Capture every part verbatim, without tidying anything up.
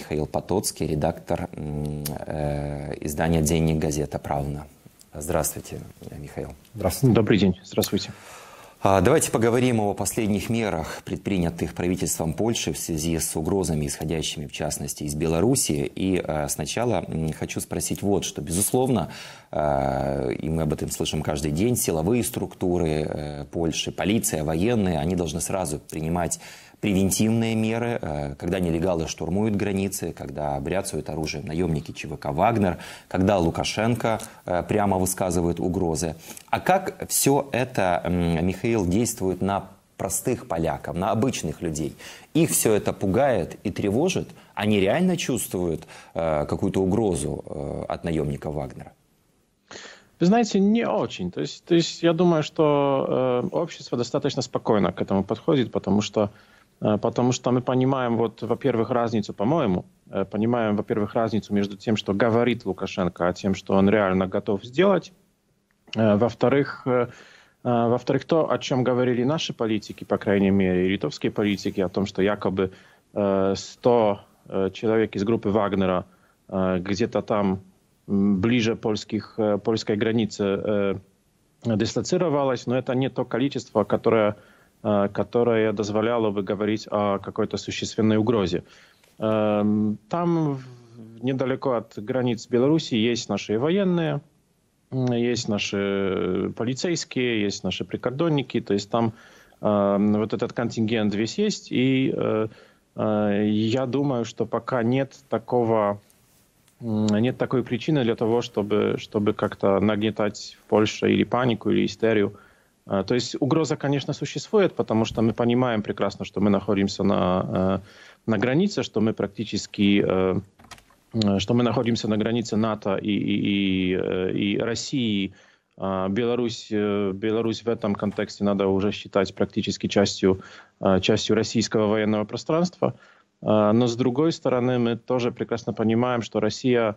Михаил Потоцкий, редактор э, издания «Dziennik Gazeta Prawna». Здравствуйте, Михаил. Здравствуйте. Добрый день. Здравствуйте. Давайте поговорим о последних мерах, предпринятых правительством Польши в связи с угрозами, исходящими, в частности, из Беларуси. И сначала хочу спросить вот что. Безусловно, и мы об этом слышим каждый день, силовые структуры Польши, полиция, военные, они должны сразу принимать превентивные меры, когда нелегалы штурмуют границы, когда бряцают оружием наемники ЧВК «Вагнер», когда Лукашенко прямо высказывает угрозы. А как все это, Михаил, действует на простых поляков, на обычных людей? Их все это пугает и тревожит? Они реально чувствуют какую-то угрозу от наемника «Вагнера»? Вы знаете, не очень. То есть, то есть я думаю, что общество достаточно спокойно к этому подходит, потому что Потому что мы понимаем, вот, во-первых, разницу, по-моему, понимаем, во-первых, разницу между тем, что говорит Лукашенко, а тем, что он реально готов сделать. Во-вторых, во-вторых, то, о чем говорили наши политики, по крайней мере, и литовские политики, о том, что якобы сто человек из группы Вагнера где-то там ближе польских, польской границы дислоцировалось, но это не то количество, которое... которое дозволяло бы говорить о какой-то существенной угрозе. Там недалеко от границ Беларуси есть наши военные, есть наши полицейские, есть наши прикордонники. То есть там вот этот контингент весь есть. И я думаю, что пока нет такого, нет такой причины для того, чтобы, чтобы как-то нагнетать в Польше или панику, или истерию. То есть угроза, конечно, существует, потому что мы понимаем прекрасно, что мы находимся на, на границе, что мы практически, что мы находимся на границе НАТО и, и, и России. Беларусь, Беларусь в этом контексте надо уже считать практически частью, частью российского военного пространства. Но с другой стороны, мы тоже прекрасно понимаем, что Россия,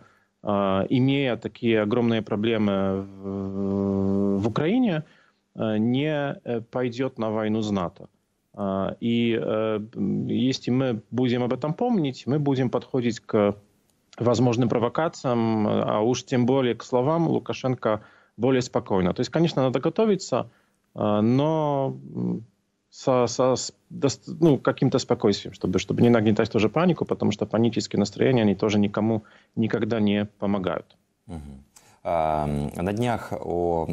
имея такие огромные проблемы в, в Украине, не пойдет на войну с НАТО. И если мы будем об этом помнить, мы будем подходить к возможным провокациям, а уж тем более к словам Лукашенко более спокойно. То есть, конечно, надо готовиться, но со, со, ну, каким-то спокойствием, чтобы, чтобы не нагнетать тоже панику, потому что панические настроения, они тоже никому никогда не помогают. На днях о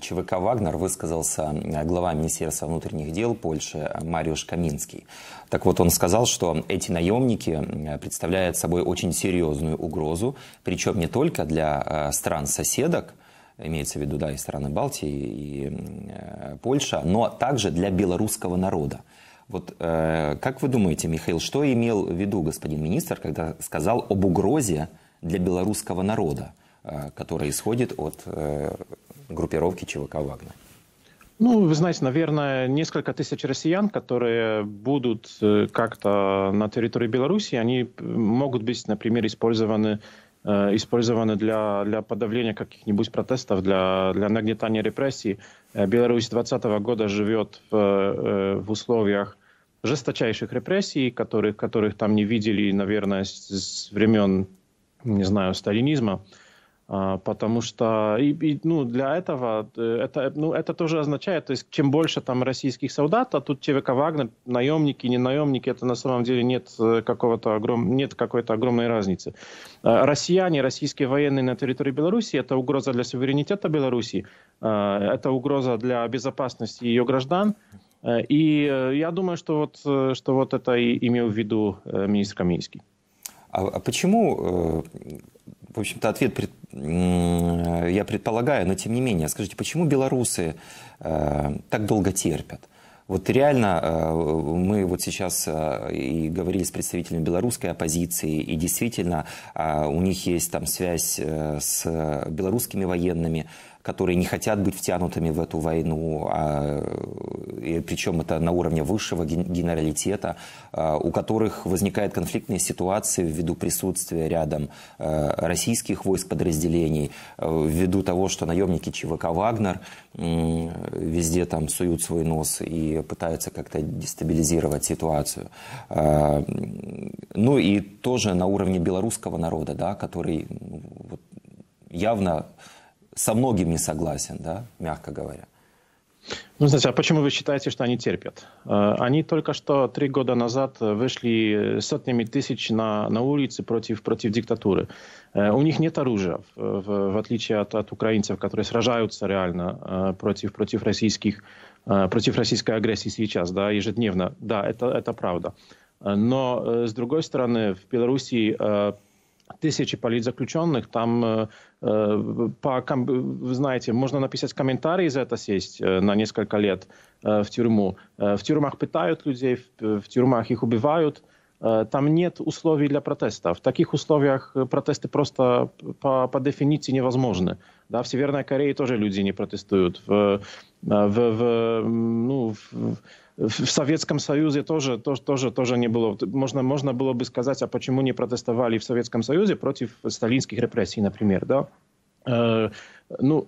ЧВК «Вагнер» высказался глава Министерства внутренних дел Польши Мариуш Каминский. Так вот, он сказал, что эти наемники представляют собой очень серьезную угрозу, причем не только для стран-соседок, имеется в виду, да, и страны Балтии, и Польша, но также для белорусского народа. Вот как вы думаете, Михаил, что имел в виду господин министр, когда сказал об угрозе для белорусского народа, которая исходит от э, группировки ЧВК «Вагнер»? Ну, вы знаете, наверное, несколько тысяч россиян, которые будут как-то на территории Беларуси, они могут быть, например, использованы, э, использованы для, для подавления каких-нибудь протестов, для, для нагнетания репрессий. Беларусь двадцатого года живет в, в условиях жесточайших репрессий, которых, которых там не видели, наверное, с, с времен, не знаю, сталинизма. Потому что и, и, ну, для этого это, ну, это тоже означает, то есть чем больше там российских солдат, а тут ЧВК «Вагнер», наемники, не наемники, это на самом деле нет, какого-то огром... нет какой-то огромной разницы. Россияне, российские военные на территории Беларуси — это угроза для суверенитета Беларуси, это угроза для безопасности ее граждан. И я думаю, что вот, что вот это и имел в виду министр Каминский. А почему... В общем-то, ответ пред... я предполагаю, но тем не менее. Скажите, почему белорусы э, так долго терпят? Вот реально э, мы вот сейчас э, и говорили с представителями белорусской оппозиции, и действительно э, у них есть там связь э, с белорусскими военными, которые не хотят быть втянутыми в эту войну, а, и причем это на уровне высшего генералитета, а, у которых возникают конфликтные ситуации ввиду присутствия рядом а, российских войск подразделений, а, ввиду того, что наемники ЧВК Вагнер а, везде там суют свой нос и пытаются как-то дестабилизировать ситуацию. А, ну и тоже на уровне белорусского народа, да, который вот, явно со многим не согласен, да, мягко говоря. Ну, знаете, а почему вы считаете, что они терпят? Они только что три года назад вышли сотнями тысяч на, на улицы против, против диктатуры. У них нет оружия, в, в отличие от, от украинцев, которые сражаются реально против, против, российских, против российской агрессии сейчас, да, ежедневно. Да, это, это правда. Но, с другой стороны, в Беларуси тысячи политзаключенных, там, по, вы знаете, можно написать комментарии за это, сесть на несколько лет в тюрьму. В тюрьмах пытают людей, в тюрьмах их убивают. Там нет условий для протеста. В таких условиях протесты просто по, по дефиниции невозможны. Да, в Северной Корее тоже люди не протестуют. В, в, в, ну, в, в Советском Союзе тоже, тоже, тоже, тоже не было. Можно, можно было бы сказать, а почему не протестовали в Советском Союзе против сталинских репрессий, например. Да? Э, ну,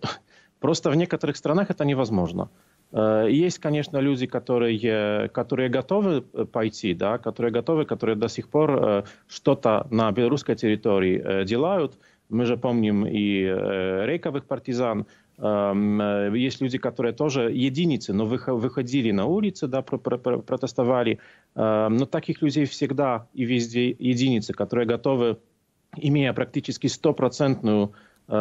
просто в некоторых странах это невозможно. Есть, конечно, люди, которые, которые готовы пойти, да, которые готовы, которые до сих пор что-то на белорусской территории делают. Мы же помним и рейковых партизан. Есть люди, которые тоже единицы, но выходили на улицы, да, протестовали. Но таких людей всегда и везде единицы, которые готовы, имея практически стопроцентную,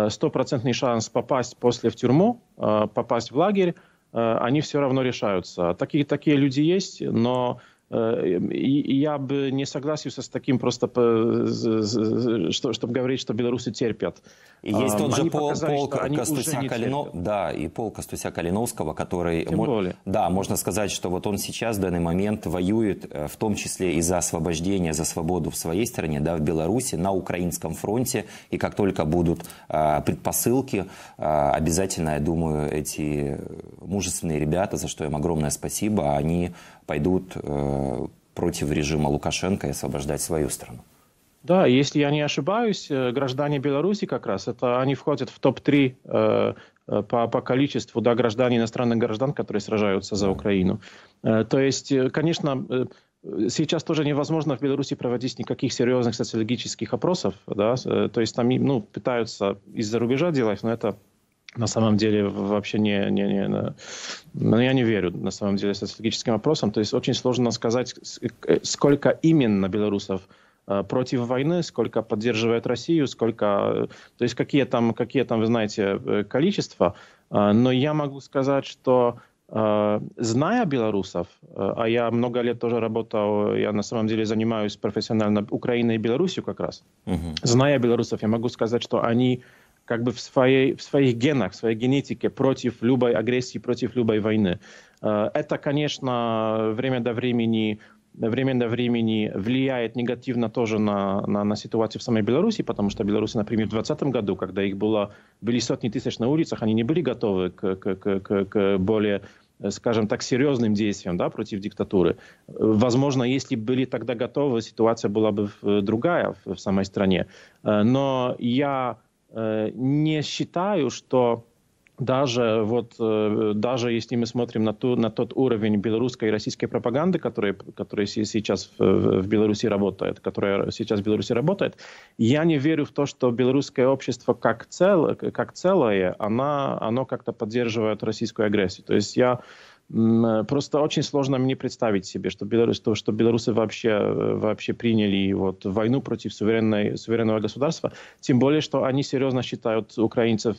стопроцентный шанс попасть после в тюрьму, попасть в лагерь, они все равно решаются. Такие, такие люди есть, но э, я бы не согласился с таким просто, что, чтобы говорить, что белорусы терпят. И есть тот же пол, полк Калино... да, и полк Калиновского, который, мож... да, можно сказать, что вот он сейчас в данный момент воюет, в том числе и за освобождение, за свободу в своей стране, да, в Беларуси, на украинском фронте. И как только будут а, предпосылки, а, обязательно, я думаю, эти мужественные ребята, за что им огромное спасибо, они пойдут э, против режима Лукашенко и освобождать свою страну. Да, если я не ошибаюсь, граждане Беларуси как раз, это они входят в топ три э, по, по количеству, да, граждан, иностранных граждан, которые сражаются за Украину. Э, то есть, конечно, э, сейчас тоже невозможно в Беларуси проводить никаких серьезных социологических опросов. Да? Э, то есть там, ну, пытаются из-за рубежа делать, но это... На самом деле вообще не, не, не, не, я не верю на самом деле социологическим опросам. То есть очень сложно сказать, сколько именно белорусов против войны, сколько поддерживает Россию, сколько, то есть какие там, какие там, вы знаете, количества. Но я могу сказать, что зная белорусов, а я много лет тоже работал, я на самом деле занимаюсь профессионально Украиной и Беларусью как раз. Угу. Зная белорусов, я могу сказать, что они как бы в, своей, в своих генах, в своей генетике против любой агрессии, против любой войны. Это, конечно, время до времени, время до времени влияет негативно тоже на, на, на ситуацию в самой Беларуси, потому что белорусы, например, в двадцатом году, когда их было, были сотни тысяч на улицах, они не были готовы к, к, к, к более, скажем так, серьезным действиям, да, против диктатуры. Возможно, если были тогда готовы, ситуация была бы другая в, в самой стране. Но я... не считаю, что даже, вот, даже если мы смотрим на, ту, на тот уровень белорусской и российской пропаганды, который, который сейчас в, в Беларуси работает, которая сейчас в Беларуси работает, я не верю в то, что белорусское общество как, цел, как целое, она, оно как-то поддерживает российскую агрессию. То есть я просто очень сложно мне представить себе, что, белорус, что, что белорусы вообще, вообще приняли вот войну против суверенной, суверенного государства, тем более, что они серьезно считают украинцев,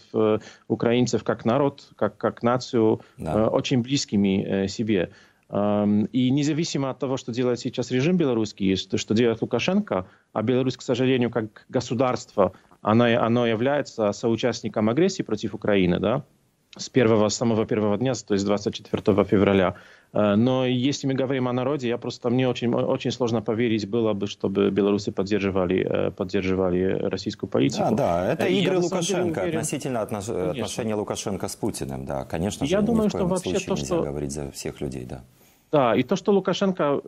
украинцев как народ, как, как нацию, да, очень близкими себе. И независимо от того, что делает сейчас режим белорусский, что, что делает Лукашенко, а Беларусь, к сожалению, как государство, оно, оно является соучастником агрессии против Украины, да? с первого, самого первого дня, то есть двадцать четвёртого февраля. Но если мы говорим о народе, я просто, мне очень, очень сложно поверить было бы, чтобы белорусы поддерживали, поддерживали российскую политику. Да, да, это игры я, Лукашенко, деле, относительно отнош... отношения Лукашенко с Путиным, да, конечно же, я ни думаю, в коем что случае вообще то, нельзя что... говорить за всех людей, да. Да, и то, что Лукашенко,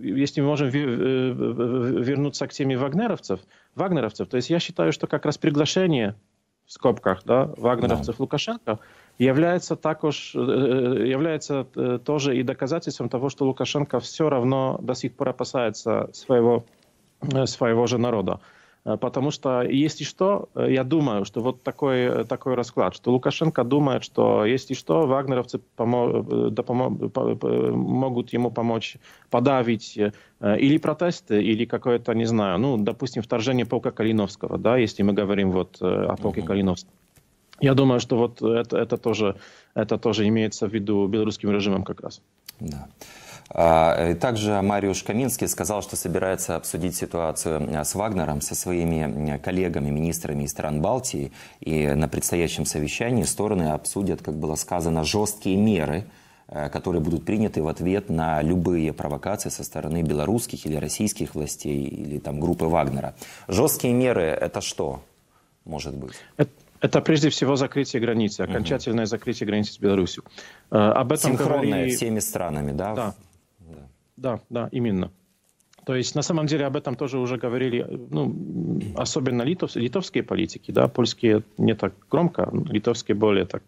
если мы можем вернуться к теме вагнеровцев, вагнеровцев, то есть я считаю, что как раз приглашение, в скобках, да, вагнеровцев да. Лукашенко, является, також, является тоже и доказательством того, что Лукашенко все равно до сих пор опасается своего, своего же народа. Потому что, если что, я думаю, что вот такой, такой расклад, что Лукашенко думает, что, если что, вагнеровцы помо- да помо- по- могут ему помочь подавить или протесты, или какое-то, не знаю, ну, допустим, вторжение полка Калиновского, да, если мы говорим вот о полке mm-hmm. Калиновского. Я думаю, что вот это, это, тоже, это тоже имеется в виду белорусским режимом как раз. Да. Также Мариуш Каминский сказал, что собирается обсудить ситуацию с Вагнером со своими коллегами, министрами из стран Балтии. И на предстоящем совещании стороны обсудят, как было сказано, жесткие меры, которые будут приняты в ответ на любые провокации со стороны белорусских или российских властей, или там группы Вагнера. Жесткие меры – это что может быть? Это... Это прежде всего закрытие границы, окончательное закрытие границы с Беларусью. Об этом синхронное говорили... всеми странами, да? Да, да? Да, да, именно. То есть на самом деле об этом тоже уже говорили, ну, особенно литов... литовские политики, да, польские не так громко, литовские более так...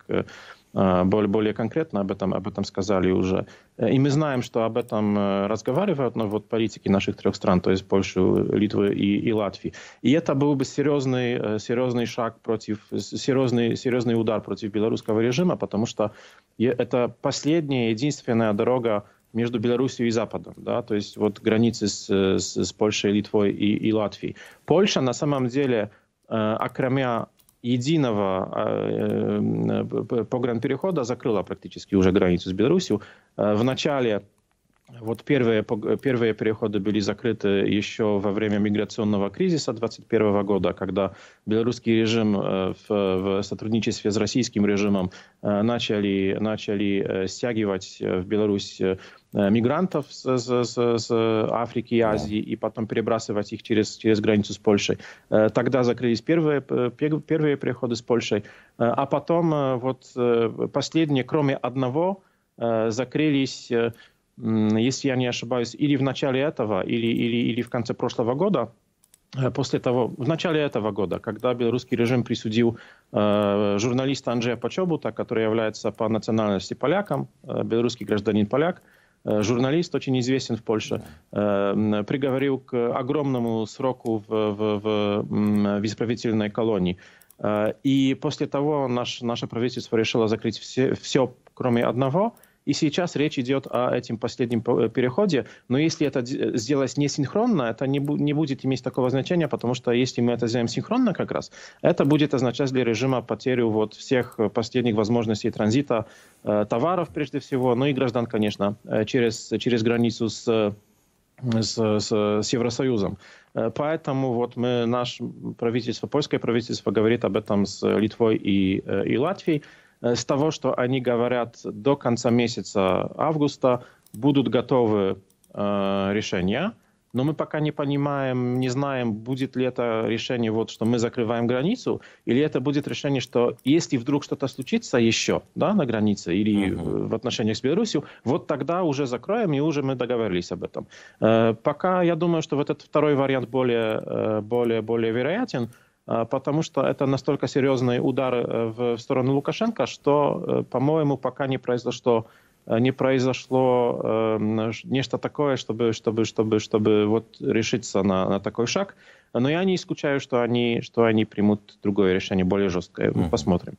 Более, более конкретно об этом, об этом сказали уже. И мы знаем, что об этом разговаривают, но вот политики наших трех стран, то есть Польши, Литвы и, и Латвии. И это был бы серьезный, серьезный шаг против, серьезный, серьезный удар против белорусского режима, потому что это последняя, единственная дорога между Беларусью и Западом, да, то есть вот границы с, с, с Польшей, Литвой и, и Латвией. Польша на самом деле, окромя единого э, погранперехода закрыла практически уже границу с Беларусью. В начале вот первые, первые переходы были закрыты еще во время миграционного кризиса две тысячи двадцать первого года, когда белорусский режим в, в сотрудничестве с российским режимом начали, начали стягивать в Беларусь мигрантов с, с, с Африки и Азии, да. И потом перебрасывать их через, через границу с Польшей. Тогда закрылись первые, первые переходы с Польшей. А потом вот последние, кроме одного, закрылись, если я не ошибаюсь, или в начале этого, или, или, или в конце прошлого года. После того, в начале этого года, когда белорусский режим присудил э, журналиста Анджея Почобута, который является по национальности поляком, э, белорусский гражданин поляк, э, журналист, очень известен в Польше, э, приговорил к огромному сроку в, в, в, в исправительной колонии. Э, и после того наш, наше правительство решило закрыть все, все кроме одного. И сейчас речь идет о этом последнем переходе, но если это сделать не синхронно, это не, бу- не будет иметь такого значения, потому что если мы это сделаем синхронно как раз, это будет означать для режима потерю вот всех последних возможностей транзита э, товаров прежде всего, ну и граждан, конечно, через, через границу с... С, с, с Евросоюзом. Поэтому вот мы, наше правительство, польское правительство говорит об этом с Литвой и, и Латвией. С того, что они говорят до конца месяца августа, будут готовы э, решения. Но мы пока не понимаем, не знаем, будет ли это решение, вот, что мы закрываем границу, или это будет решение, что если вдруг что-то случится еще, да, на границе или uh-huh. в отношениях с Беларусью, вот тогда уже закроем, и уже мы договорились об этом. Э, пока я думаю, что вот этот второй вариант более, более, более вероятен, потому что это настолько серьезный удар в сторону Лукашенко, что, по-моему, пока не произошло... не произошло э, нечто такое, чтобы, чтобы, чтобы, чтобы вот решиться на, на такой шаг. Но я не исключаю, что они, что они примут другое решение, более жесткое. Мы посмотрим.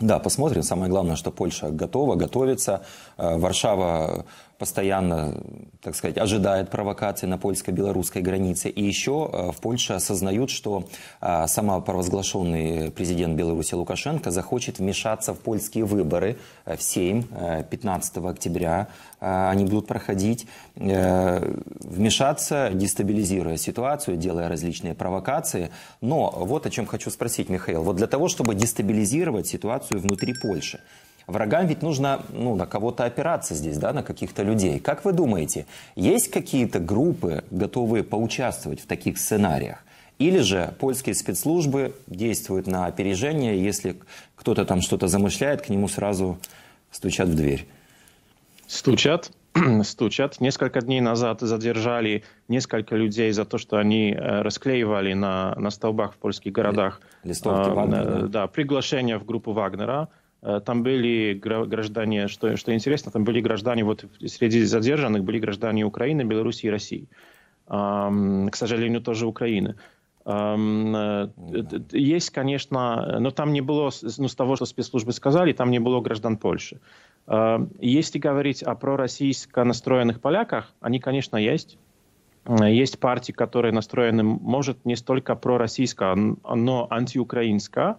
Да, посмотрим. Самое главное, что Польша готова, готовится. Варшава постоянно, так сказать, ожидает провокации на польско-белорусской границе. И еще в Польше осознают, что самопровозглашенный президент Беларуси Лукашенко захочет вмешаться в польские выборы в Сейм пятнадцатого октября. Они будут проходить. Вмешаться, дестабилизируя ситуацию, делая различные провокации. Но вот о чем хочу спросить, Михаил. Вот для того, чтобы дестабилизировать ситуацию внутри Польши, врагам ведь нужно, ну, на кого-то опираться здесь, да, на каких-то людей. Как вы думаете, есть какие-то группы, готовые поучаствовать в таких сценариях? Или же польские спецслужбы действуют на опережение, если кто-то там что-то замышляет, к нему сразу стучат в дверь? Стучат, стучат. Несколько дней назад задержали несколько людей за то, что они расклеивали на, на столбах в польских городах листовки Вагнера, да. Да, приглашение в группу Вагнера. Там были граждане, что, что интересно, там были граждане, вот среди задержанных были граждане Украины, Беларуси и России. Эм, к сожалению, тоже Украины. Эм, mm-hmm. Есть, конечно, но там не было, ну, с того, что спецслужбы сказали, там не было граждан Польши. Эм, если говорить о пророссийско настроенных поляках, они, конечно, есть. Есть партии, которые настроены, может, не столько пророссийско, но антиукраинско.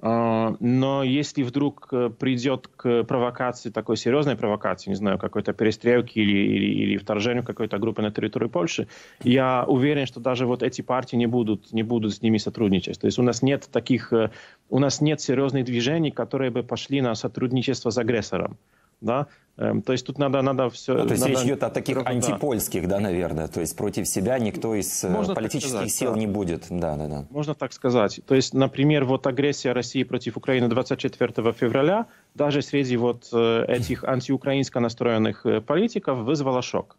Но если вдруг придет к провокации, такой серьезной провокации, не знаю, какой-то перестрелки или, или, или вторжению какой-то группы на территорию Польши, я уверен, что даже вот эти партии не будут, не будут с ними сотрудничать. То есть у нас нет таких, у нас нет серьезных движений, которые бы пошли на сотрудничество с агрессором. Да? То есть тут надо, надо все... Ну, то есть надо... речь идет о таких антипольских, да, наверное. То есть против себя никто из Можно политических сил да. не будет. Да, да, да. Можно так сказать. То есть, например, вот агрессия России против Украины двадцать четвёртого февраля даже среди вот этих антиукраинско настроенных политиков вызвала шок.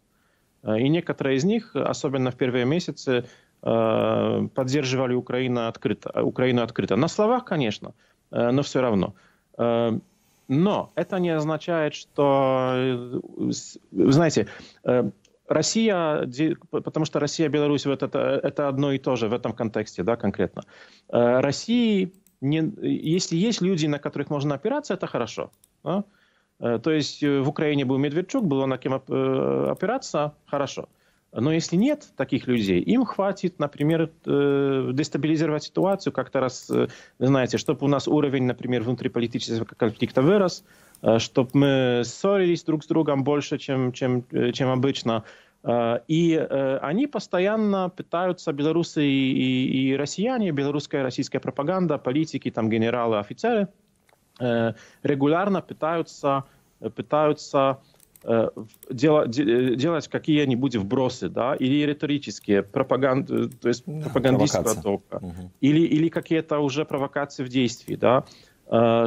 И некоторые из них, особенно в первые месяцы, поддерживали Украину открыто. Украину открыто. На словах, конечно, но все равно. Но это не означает, что, знаете, Россия, потому что Россия и Беларусь вот это, это одно и то же в этом контексте, да, конкретно. России, не, если есть люди, на которых можно опираться, это хорошо. Да? То есть в Украине был Медведчук, было на кем опираться, хорошо. Но если нет таких людей, им хватит, например, дестабилизировать ситуацию, как-то раз, знаете, чтобы у нас уровень, например, внутриполитического конфликта вырос, чтобы мы ссорились друг с другом больше, чем, чем, чем обычно. И они постоянно пытаются, белорусы и, и россияне, белорусская и российская пропаганда, политики, там генералы, офицеры, регулярно пытаются... пытаются Делать, делать какие-нибудь вбросы, да, или риторические, пропаганды, то есть да, пропагандистская толка, угу. или, или какие-то уже провокации в действии, да,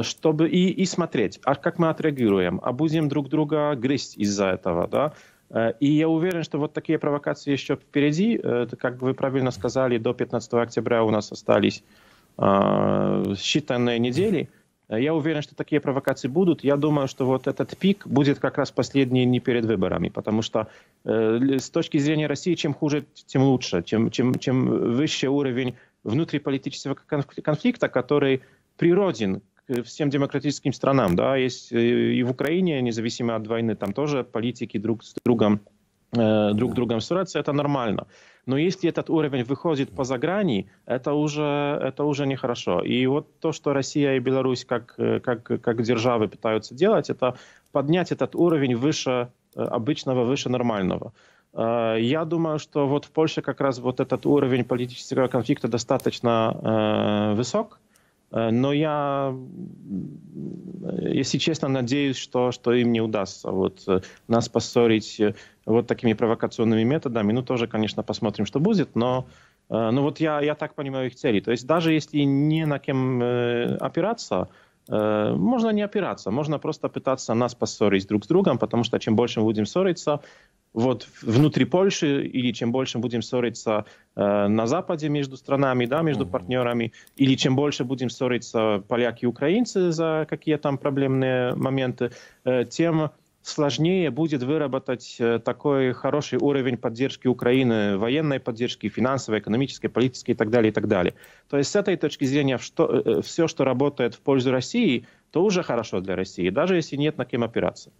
чтобы и, и смотреть, а как мы отреагируем, а будем друг друга грызть из-за этого, да, и я уверен, что вот такие провокации еще впереди, как вы правильно сказали, до пятнадцатого октября у нас остались считанные недели. Я уверен, что такие провокации будут. Я думаю, что вот этот пик будет как раз последний не перед выборами, потому что э, с точки зрения России, чем хуже, тем лучше, чем, чем, чем выше уровень внутриполитического конфликта, который природен к всем демократическим странам. Да? Есть и в Украине, независимо от войны, там тоже политики друг с другом, э, друг другом ссорятся, это нормально. Но если этот уровень выходит поза грани, это уже, это уже нехорошо. И вот то, что Россия и Беларусь как, как, как державы пытаются делать, это поднять этот уровень выше обычного, выше нормального. Я думаю, что вот в Польше как раз вот этот уровень политического конфликта достаточно высок. Но я, если честно, надеюсь, что, что им не удастся вот, нас поссорить вот такими провокационными методами. Ну, тоже, конечно, посмотрим, что будет, но, но вот я, я так понимаю их цели. То есть даже если не на кем опираться, можно не опираться, можно просто пытаться нас поссорить друг с другом, потому что чем больше мы будем ссориться, вот внутри Польши, или чем больше будем ссориться э, на Западе между странами, да, между mm-hmm. партнерами, или чем больше будем ссориться поляки и украинцы за какие там проблемные моменты, э, тем сложнее будет выработать э, такой хороший уровень поддержки Украины, военной поддержки, финансовой, экономической, политической и так далее, и так далее. То есть с этой точки зрения что, э, все, что работает в пользу России, то уже хорошо для России, даже если нет на кем опираться.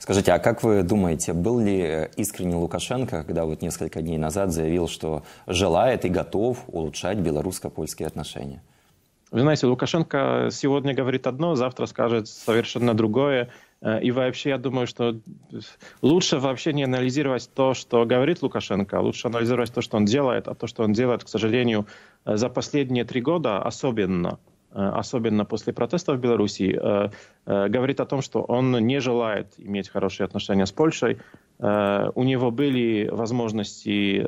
Скажите, а как вы думаете, был ли искренне Лукашенко, когда вот несколько дней назад заявил, что желает и готов улучшать белорусско-польские отношения? Вы знаете, Лукашенко сегодня говорит одно, завтра скажет совершенно другое. И вообще, я думаю, что лучше вообще не анализировать то, что говорит Лукашенко, лучше анализировать то, что он делает. А то, что он делает, к сожалению, за последние три года особенно, особенно после протестов в Беларуси, говорит о том, что он не желает иметь хорошие отношения с Польшей. У него были возможности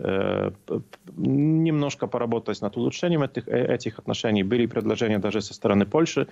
немножко поработать над улучшением этих, этих отношений. Были предложения даже со стороны Польши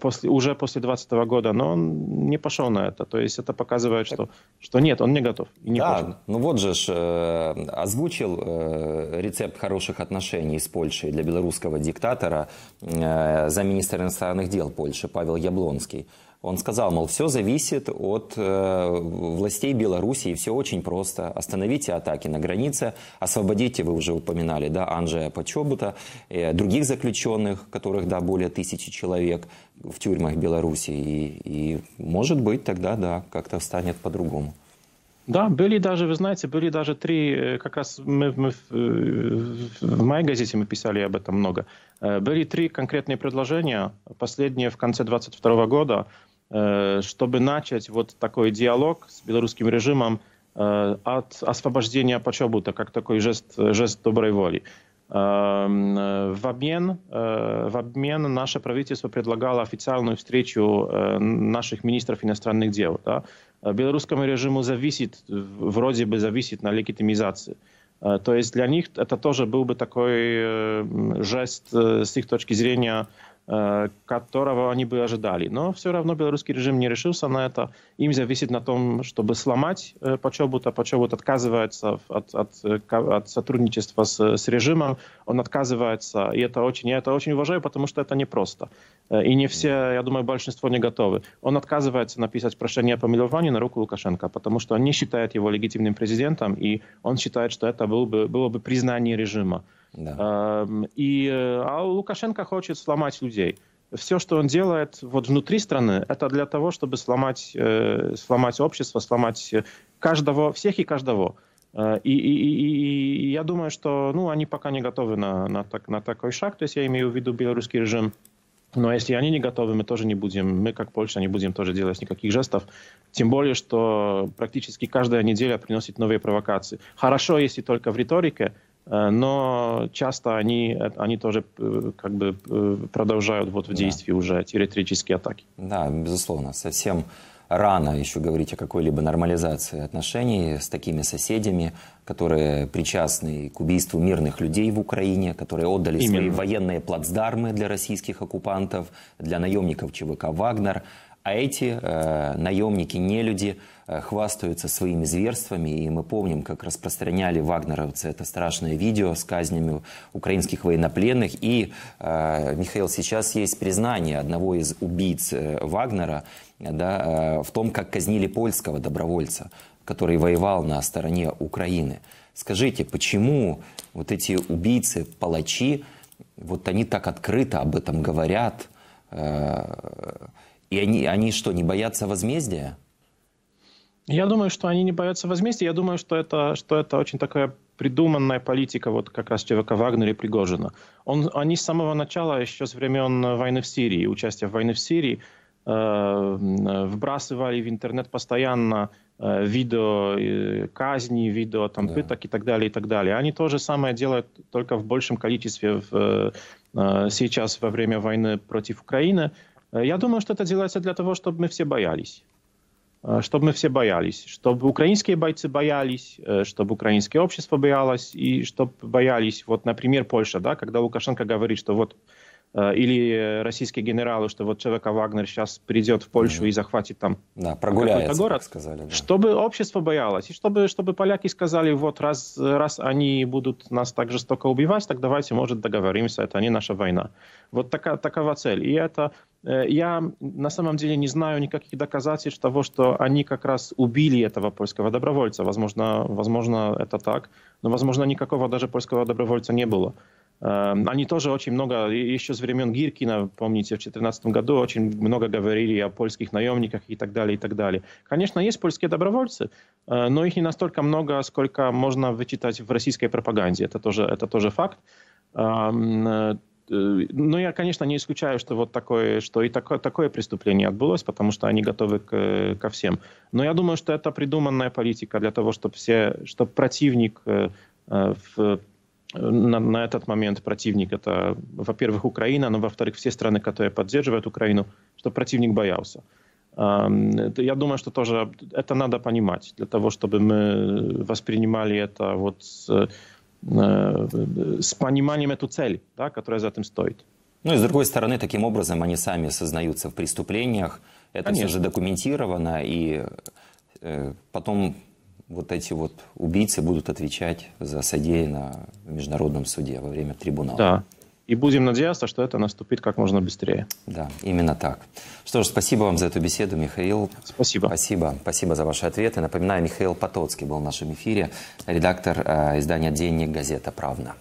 после, уже после двадцатого года, но он не пошел на это. То есть это показывает, что, что нет, он не готов. И не да, хочет. Ну вот же ж, э, озвучил э, рецепт хороших отношений с Польшей для белорусского диктатора э, замминистра иностранных дел Польши Павел Яблонский. Он сказал, мол, все зависит от э, властей Беларуси, и все очень просто. Остановите атаки на границе, освободите, вы уже упоминали, да, Анджея Почобута, э, других заключенных, которых, да, более тысячи человек в тюрьмах Беларуси. И, и может быть, тогда, да, как-то станет по-другому. Да, были даже, вы знаете, были даже три, как раз мы, мы в моей газете мы писали об этом много, были три конкретные предложения, последние в конце двадцать второго года, чтобы начать вот такой диалог с белорусским режимом от освобождения Почобута, как такой жест, жест доброй воли. В обмен, в обмен наше правительство предлагало официальную встречу наших министров иностранных дел. Да? Белорусскому режиму зависит, вроде бы зависит на легитимизации. То есть для них это тоже был бы такой жест с их точки зрения, которого они бы ожидали. Но все равно белорусский режим не решился на это. Им зависит на том, чтобы сломать Почобута. Почобут отказывается от, от, от сотрудничества с, с режимом. Он отказывается. И это очень, я это очень уважаю, потому что это непросто. И не все, я думаю, большинство не готовы. Он отказывается написать прошение о помиловании на руку Лукашенко, потому что он не считает его легитимным президентом. И он считает, что это было бы, было бы признание режима. Да. И, а Лукашенко хочет сломать людей. Все, что он делает вот внутри страны, это для того, чтобы сломать, сломать общество, сломать каждого, всех и каждого. И, и, и, и я думаю, что ну, они пока не готовы на, на, так, на такой шаг. То есть я имею в виду белорусский режим. Но если они не готовы, мы тоже не будем, мы как Польша не будем тоже делать никаких жестов. Тем более, что практически каждая неделя приносит новые провокации. Хорошо, если только в риторике. Но часто они, они тоже как бы продолжают вот в действии да. уже террористические атаки. Да, безусловно. Совсем рано еще говорить о какой-либо нормализации отношений с такими соседями, которые причастны к убийству мирных людей в Украине, которые отдали Именно. свои военные плацдармы для российских оккупантов, для наемников ЧВК «Вагнер». А эти э, наемники, нелюди, э, хвастаются своими зверствами. И мы помним, как распространяли вагнеровцы это страшное видео с казнями украинских военнопленных. И, э, Михаил, сейчас есть признание одного из убийц э, Вагнера да, э, в том, как казнили польского добровольца, который воевал на стороне Украины. Скажите, почему вот эти убийцы, палачи, вот они так открыто об этом говорят? Э, И они, они что, не боятся возмездия? Я думаю, что они не боятся возмездия. Я думаю, что это, что это очень такая придуманная политика вот как раз ЧВК Вагнера и Пригожина. Он, они с самого начала, еще с времен войны в Сирии, участия в войне в Сирии, э, вбрасывали в интернет постоянно э, видео э, казни, видео там, да. пыток и так далее, и так далее. Они то же самое делают, только в большем количестве в, э, сейчас во время войны против Украины. Я думаю, что это делается для того, чтобы мы все боялись. Чтобы мы все боялись. Чтобы украинские бойцы боялись, чтобы украинское общество боялось, и чтобы боялись, вот, например, Польша, да, когда Лукашенко говорит, что вот, или российские генералы, что вот ЧВК Вагнер сейчас придет в Польшу mm-hmm. и захватит там да, какой-то город, сказали, да. чтобы общество боялось, и чтобы, чтобы поляки сказали, вот раз, раз они будут нас так жестоко убивать, так давайте, может, договоримся, это не наша война. Вот такая, такова цель. И это, я на самом деле не знаю никаких доказательств того, что они как раз убили этого польского добровольца. Возможно, возможно это так, но, возможно, никакого даже польского добровольца не было. Они тоже очень много, еще с времен Гиркина, помните, в две тысячи четырнадцатом году очень много говорили о польских наемниках и так далее, и так далее. Конечно, есть польские добровольцы, но их не настолько много, сколько можно вычитать в российской пропаганде. Это тоже, это тоже факт. Но я, конечно, не исключаю, что вот такое, что и такое, такое преступление отбылось, потому что они готовы к, ко всем. Но я думаю, что это придуманная политика для того, чтобы, все, чтобы противник в На, на этот момент противник — это, во-первых, Украина, но, во-вторых, все страны, которые поддерживают Украину, чтобы противник боялся. Я думаю, что тоже это надо понимать, для того, чтобы мы воспринимали это вот с, с пониманием эту цель, да, которая за этим стоит. Ну и, с другой стороны, таким образом они сами сознаются в преступлениях, это Конечно. Все же документировано, и э, потом... Вот эти вот убийцы будут отвечать за содеянное в международном суде во время трибунала. Да. И будем надеяться, что это наступит как можно быстрее. Да, именно так. Что ж, спасибо вам за эту беседу, Михаил. Спасибо. Спасибо, спасибо за ваши ответы. Напоминаю, Михаил Потоцкий был в нашем эфире, редактор э, издания «Dziennik Gazeta Prawna».